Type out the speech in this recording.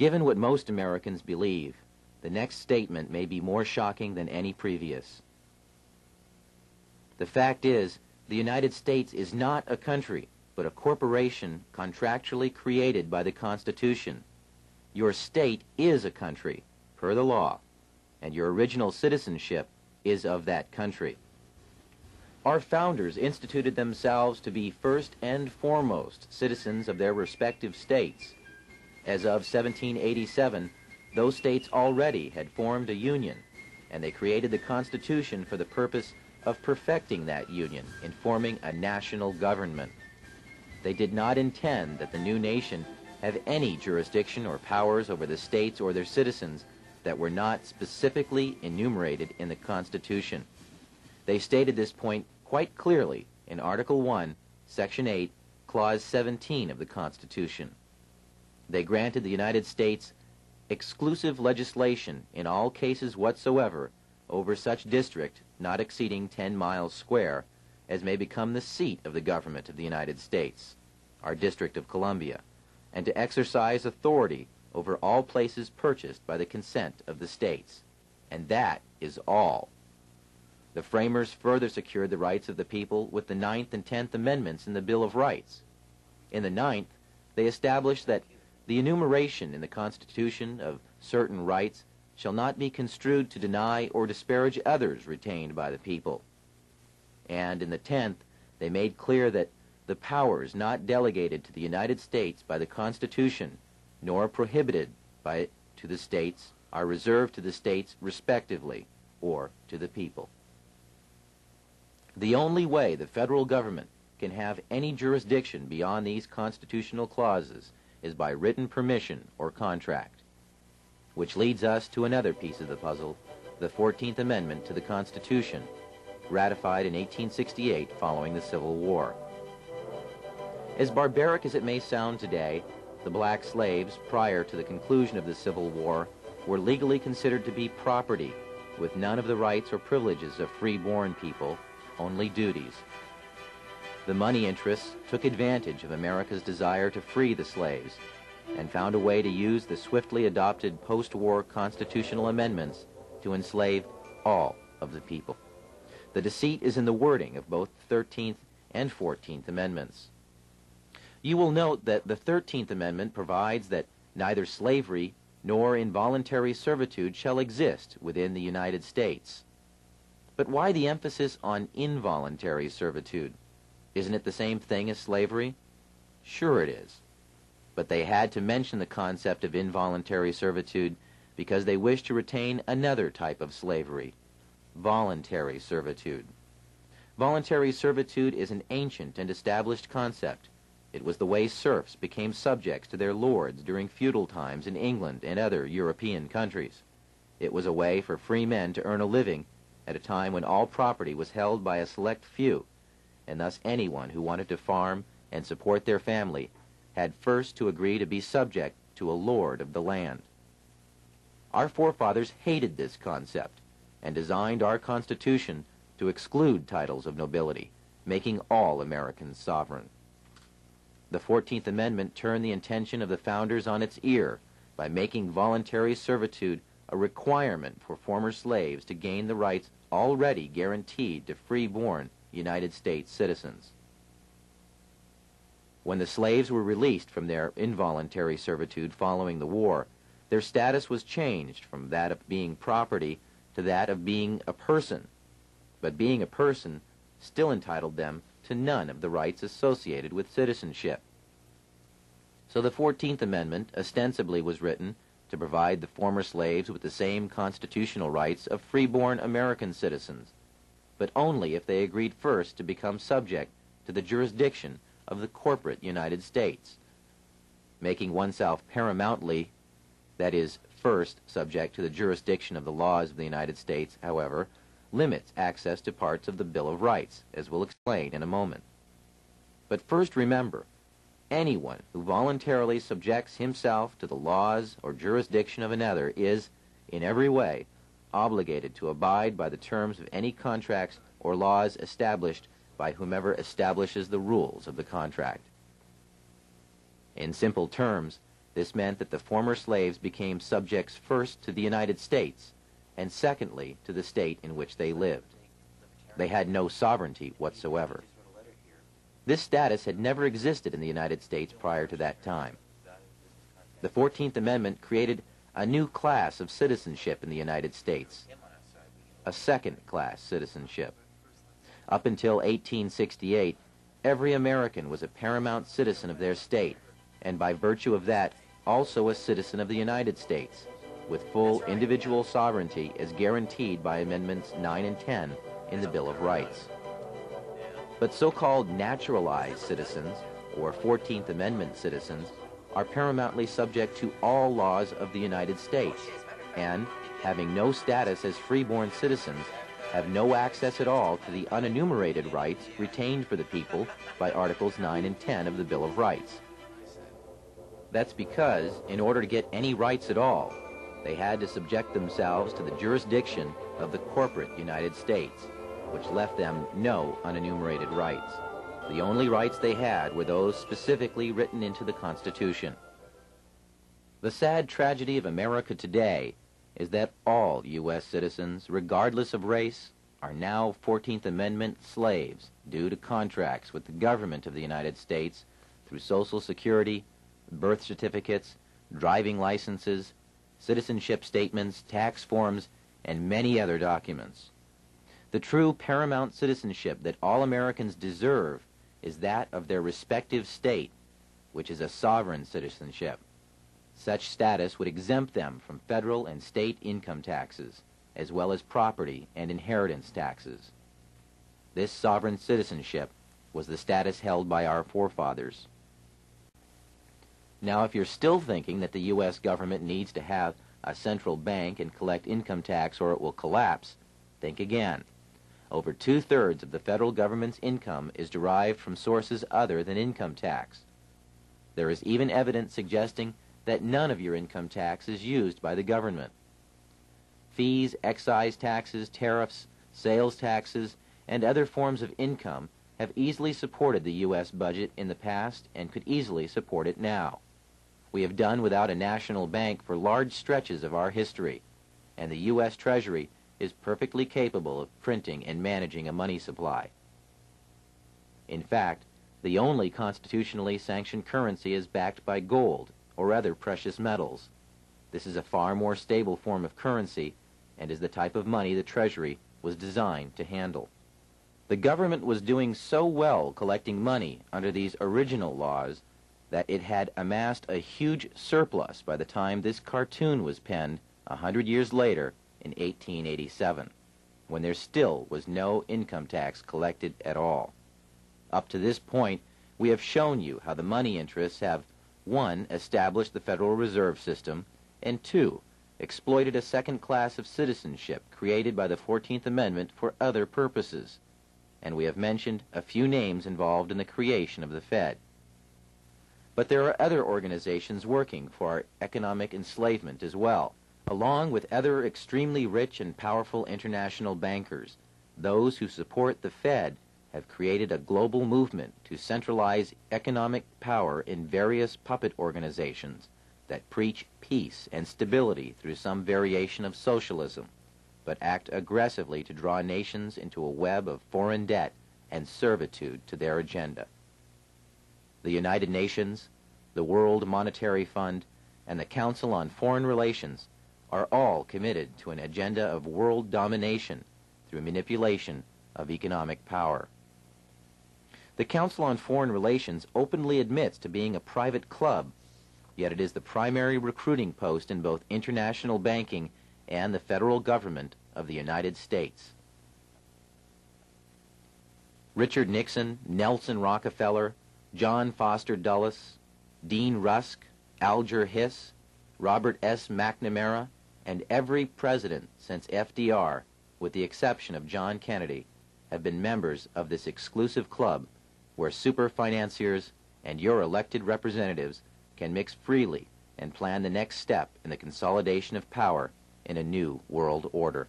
Given what most Americans believe, the next statement may be more shocking than any previous. The fact is, the United States is not a country, but a corporation contractually created by the Constitution. Your state is a country, per the law, and your original citizenship is of that country. Our founders instituted themselves to be first and foremost citizens of their respective states. As of 1787, those states already had formed a union, and they created the Constitution for the purpose of perfecting that union in forming a national government. They did not intend that the new nation have any jurisdiction or powers over the states or their citizens that were not specifically enumerated in the Constitution. They stated this point quite clearly in Article 1, Section 8, Clause 17 of the Constitution. They granted the United States exclusive legislation in all cases whatsoever over such district not exceeding 10 miles square as may become the seat of the government of the United States, our District of Columbia, and to exercise authority over all places purchased by the consent of the states. And that is all. The framers further secured the rights of the people with the 9th and 10th Amendments in the Bill of Rights. In the 9th, they established that the enumeration in the Constitution of certain rights shall not be construed to deny or disparage others retained by the people. And in the 10th, they made clear that the powers not delegated to the United States by the Constitution, nor prohibited by it to the states, are reserved to the states respectively, or to the people. The only way the federal government can have any jurisdiction beyond these constitutional clauses is by written permission or contract. Which leads us to another piece of the puzzle, the 14th Amendment to the Constitution, ratified in 1868 following the Civil War. As barbaric as it may sound today, the black slaves, prior to the conclusion of the Civil War, were legally considered to be property, with none of the rights or privileges of free-born people, only duties. The money interests took advantage of America's desire to free the slaves and found a way to use the swiftly adopted post-war constitutional amendments to enslave all of the people. The deceit is in the wording of both the 13th and 14th Amendments. You will note that the 13th Amendment provides that neither slavery nor involuntary servitude shall exist within the United States. But why the emphasis on involuntary servitude? Isn't it the same thing as slavery? Sure it is. But they had to mention the concept of involuntary servitude because they wished to retain another type of slavery, voluntary servitude. Voluntary servitude is an ancient and established concept. It was the way serfs became subjects to their lords during feudal times in England and other European countries. It was a way for free men to earn a living at a time when all property was held by a select few, and thus anyone who wanted to farm and support their family had first to agree to be subject to a lord of the land. Our forefathers hated this concept and designed our Constitution to exclude titles of nobility, making all Americans sovereign. The 14th Amendment turned the intention of the founders on its ear by making voluntary servitude a requirement for former slaves to gain the rights already guaranteed to free-born United States citizens. When the slaves were released from their involuntary servitude following the war, their status was changed from that of being property to that of being a person, but being a person still entitled them to none of the rights associated with citizenship. So the 14th Amendment ostensibly was written to provide the former slaves with the same constitutional rights of free-born American citizens, but only if they agreed first to become subject to the jurisdiction of the corporate United States, making oneself paramountly, that is, first subject to the jurisdiction of the laws of the United States, however, limits access to parts of the Bill of Rights, as we'll explain in a moment. But first remember, anyone who voluntarily subjects himself to the laws or jurisdiction of another is, in every way, obligated to abide by the terms of any contracts or laws established by whomever establishes the rules of the contract. In simple terms, This meant that the former slaves became subjects first to the United States and secondly to the state in which they lived. They had no sovereignty whatsoever. This status had never existed in the United States prior to that time. The 14th Amendment created a new class of citizenship in the United States, a second-class citizenship. Up until 1868, every American was a paramount citizen of their state, and by virtue of that, also a citizen of the United States, with full individual sovereignty as guaranteed by Amendments 9 and 10 in the Bill of Rights. But so-called naturalized citizens, or 14th Amendment citizens, are paramountly subject to all laws of the United States, and, having no status as freeborn citizens, have no access at all to the unenumerated rights retained for the people by Articles 9 and 10 of the Bill of Rights. That's because, in order to get any rights at all, they had to subject themselves to the jurisdiction of the corporate United States, which left them no unenumerated rights. The only rights they had were those specifically written into the Constitution. The sad tragedy of America today is that all U.S. citizens, regardless of race, are now 14th Amendment slaves due to contracts with the government of the United States through Social Security, birth certificates, driving licenses, citizenship statements, tax forms, and many other documents. The true paramount citizenship that all Americans deserve is that of their respective state, which is a sovereign citizenship. Such status would exempt them from federal and state income taxes, as well as property and inheritance taxes. This sovereign citizenship was the status held by our forefathers. Now, if you're still thinking that the U.S. government needs to have a central bank and collect income tax or it will collapse, think again. Over two-thirds of the federal government's income is derived from sources other than income tax. There is even evidence suggesting that none of your income tax is used by the government. Fees, excise taxes, tariffs, sales taxes, and other forms of income have easily supported the U.S. budget in the past and could easily support it now. We have done without a national bank for large stretches of our history, and the U.S. Treasury is perfectly capable of printing and managing a money supply. In fact, the only constitutionally sanctioned currency is backed by gold or other precious metals. This is a far more stable form of currency and is the type of money the Treasury was designed to handle. The government was doing so well collecting money under these original laws that it had amassed a huge surplus by the time this cartoon was penned 100 years later in 1887, when there still was no income tax collected at all. Up to this point, we have shown you how the money interests have 1. Established the Federal Reserve System, and 2. Exploited a second class of citizenship created by the 14th Amendment for other purposes, and we have mentioned a few names involved in the creation of the Fed. But there are other organizations working for our economic enslavement as well, along with other extremely rich and powerful international bankers. Those who support the Fed have created a global movement to centralize economic power in various puppet organizations that preach peace and stability through some variation of socialism, but act aggressively to draw nations into a web of foreign debt and servitude to their agenda. The United Nations, the World Monetary Fund, and the Council on Foreign Relations are all committed to an agenda of world domination through manipulation of economic power. The Council on Foreign Relations openly admits to being a private club, yet it is the primary recruiting post in both international banking and the federal government of the United States. Richard Nixon, Nelson Rockefeller, John Foster Dulles, Dean Rusk, Alger Hiss, Robert S. McNamara, and every president since FDR, with the exception of John Kennedy, have been members of this exclusive club where super financiers and your elected representatives can mix freely and plan the next step in the consolidation of power in a new world order.